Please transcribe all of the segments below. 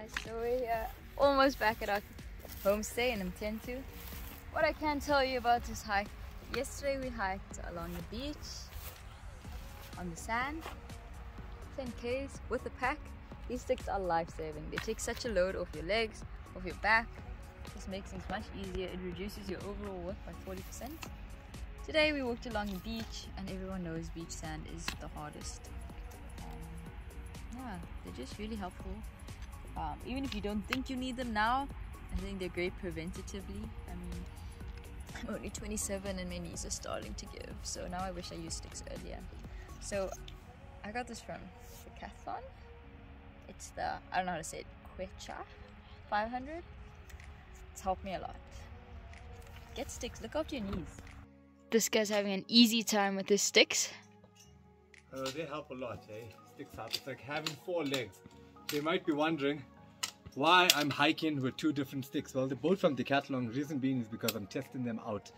guys, so we are almost back at our homestay in Mtentu. What I can tell you about this hike, yesterday we hiked along the beach, on the sand, 10Ks with a pack. These sticks are life-saving. They take such a load off your legs, off your back. This makes things much easier. It reduces your overall work by 40%. Today we walked along the beach, and everyone knows beach sand is the hardest. Yeah, they're just really helpful. Even if you don't think you need them now, I think they're great preventatively. I mean, I'm only 27 and my knees are starting to give, so now I wish I used sticks earlier. So I got this from Decathlon. It's the, I don't know how to say it, Quechua 500. It's helped me a lot. Get sticks, look after your knees. This guy's having an easy time with his sticks. They help a lot, eh? Sticks help. It's like having four legs. They might be wondering why I'm hiking with two different sticks. Well, they're both from Decathlon. Reason being is because I'm testing them out.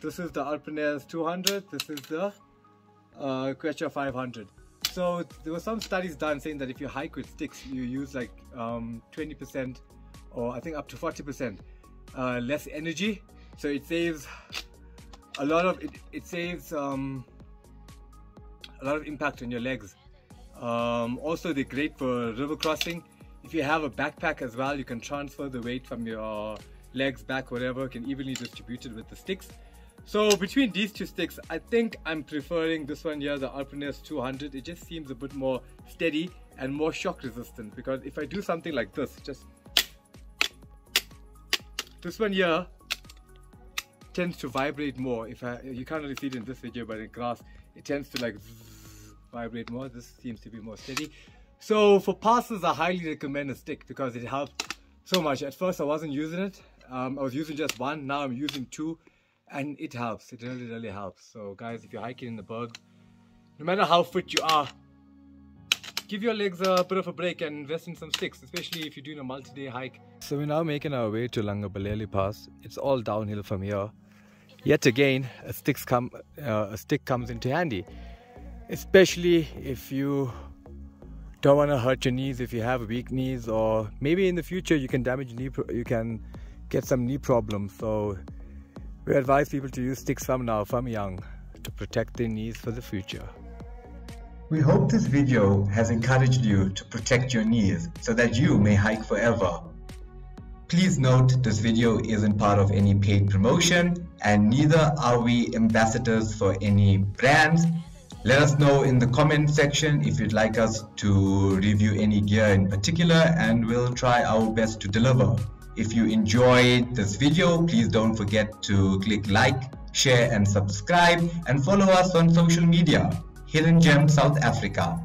This is the Arpenaz 200. This is the Quechua 500. So there were some studies done saying that if you hike with sticks, you use like 20% or I think up to 40% less energy. So it saves a lot of a lot of impact on your legs. Also, they're great for river crossing. If you have a backpack as well, you can transfer the weight from your legs back, whatever, can evenly distribute it with the sticks. So between these two sticks, I think I'm preferring this one here, the Arpenaz 200. It just seems a bit more steady and more shock resistant, because if I do something like this, just this one here tends to vibrate more. You can't really see it in this video, but in grass, it tends to like vibrate more. This seems to be more steady. So for passes, I highly recommend a stick because it helps so much. At first, I wasn't using it. I was using just one. Now I'm using two. And it helps. It really, really helps. So guys, if you're hiking in the bergs, no matter how fit you are, give your legs a bit of a break and invest in some sticks, especially if you're doing a multi-day hike. So we're now making our way to langa Pass. It's all downhill from here. Yet again, a stick comes into handy, especially if you don't want to hurt your knees, if you have weak knees, or maybe in the future you can get some knee problems. So we advise people to use sticks from now, from young, to protect their knees for the future. We hope this video has encouraged you to protect your knees so that you may hike forever. Please note this video isn't part of any paid promotion, and neither are we ambassadors for any brands. Let us know in the comment section if you'd like us to review any gear in particular, and we'll try our best to deliver. If you enjoyed this video, please don't forget to click like, share and subscribe, and follow us on social media. Hidden Gem South Africa.